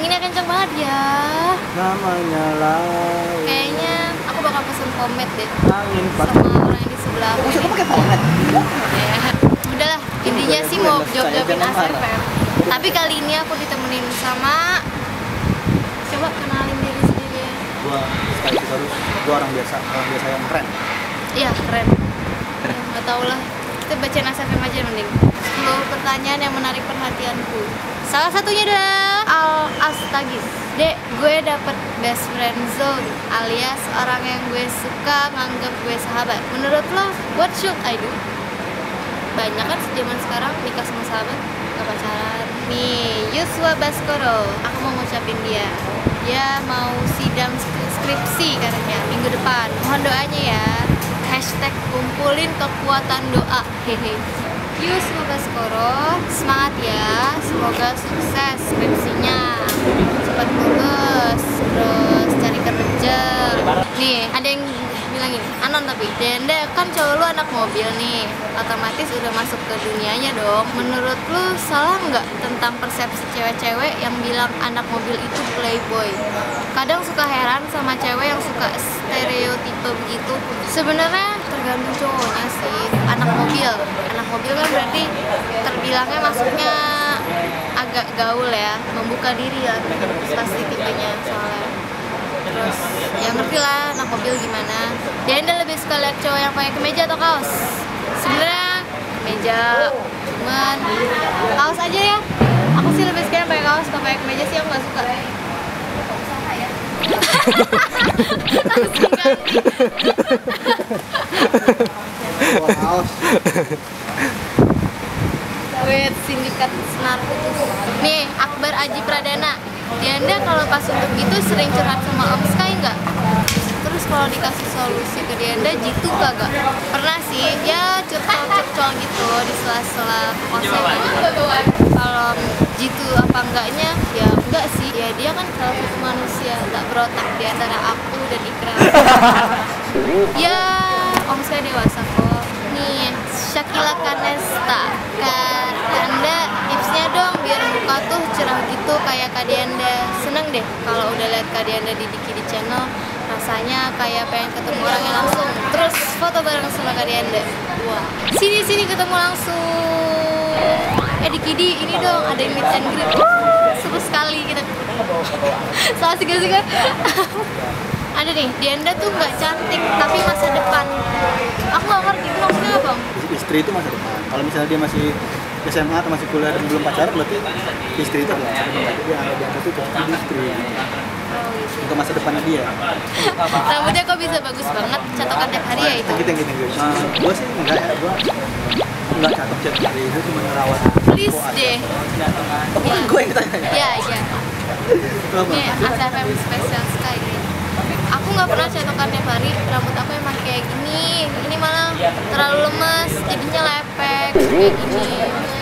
Anginnya kenceng banget ya. Namanya laut. Kayaknya aku bakal pesen pomade deh. Angin sama orang yang di sebelah. Aku suka pakai pomade. Ya. Udahlah, intinya sih mau job-jobin ACFM. Tapi kali ini aku ditemenin sama, coba kenalin diri sendiri ya. Gua Sky Sitorus. Gua orang biasa yang keren. Iya, keren. Enggak tahu lah. Kita bacain ACFM aja mending. 10 pertanyaan yang menarik perhatianku. Salah satunya adalah Al-astagi. Dek, gue dapet best friend zone, alias orang yang gue suka nganggep gue sahabat. Menurut lo, what should I do? Banyak kan zaman sekarang nikah sama sahabat, gak pacaran. Nih, Yusua Baskoro, aku mau ngucapin dia. Dia mau sidang skripsi katanya minggu depan. Mohon doanya ya. Hashtag kumpulin kekuatan doa. Hehe. Yusua Baskoro, semangat ya, semoga sukses skripsinya, cepat lulus, terus cari kerja. Nih, ada yang bilang gini, Anon tapi, Deanda kan cowok lu anak mobil nih, otomatis udah masuk ke dunianya dong. Menurut lu salah nggak tentang persepsi cewek-cewek yang bilang anak mobil itu playboy? Kadang suka heran sama cewek yang suka stereotipe begitu. Sebenarnya tergantung cowoknya sih. Anak mobil kan berarti terbilangnya masuknya agak gaul ya, membuka diri ya, pasti tipenya soalnya. Terus ya ngerti lah anak mobil gimana. Deanda lebih suka lihat cowok yang pakai kemeja atau kaos? Sebenarnya kemeja, cuman kaos aja ya. Aku sih lebih suka yang pakai kaos, kalau pakai kemeja sih aku nggak suka. Wow. Wait, sindikat senar putus. Nih, Akbar Aji Pradana. Deanda kalau pas untuk gitu sering curhat sama Om Sky nggak? Terus kalau dikasih solusi ke Deanda gitu kagak? Pernah sih, ya curcol gitu di sela-sela konser. Kalau gitu apa enggaknya? Ya enggak sih. Ya dia kan salah satu manusia nggak berotak di antara aku dan Ikram. Ya, Om Sky dewasa kok. Nih, Syakila Kanesta. Deanda tipsnya dong biar muka tuh cerah gitu kayak Kak Deanda. Seneng deh kalau udah lihat Kak Deanda di Dikidi Channel, rasanya kayak pengen ketemu orangnya langsung. Terus foto bareng sama Kak Deanda. Wah, sini ketemu langsung. Dikidi ini dong ada yang meet and greet. Seru sekali kita. Salah segar-segar. Ada nih, Deanda tuh nggak cantik tapi masa depan. Aku nggak ngerti itu maksudnya apa? Istri itu masa depan. Kalau misalnya dia masih SMA atau masih kuliah dan belum pacaran, berarti istri itu adalah masa depan. Dia anggap itu istri. Untuk masa depannya dia. Rambutnya kok bisa bagus banget, catokan tiap hari ya itu? Gitu. Gue sih enggak ya, gue nggak catok tiap hari, itu cuma ngerawat. Please deh. Gue yang tanya. Iya. Ini ACFM spesial sekali. Aku nggak pernah catokan tiap hari, rambut aku emang kayak gini. Ini malah terlalu lemes, jadinya lepek kayak gini.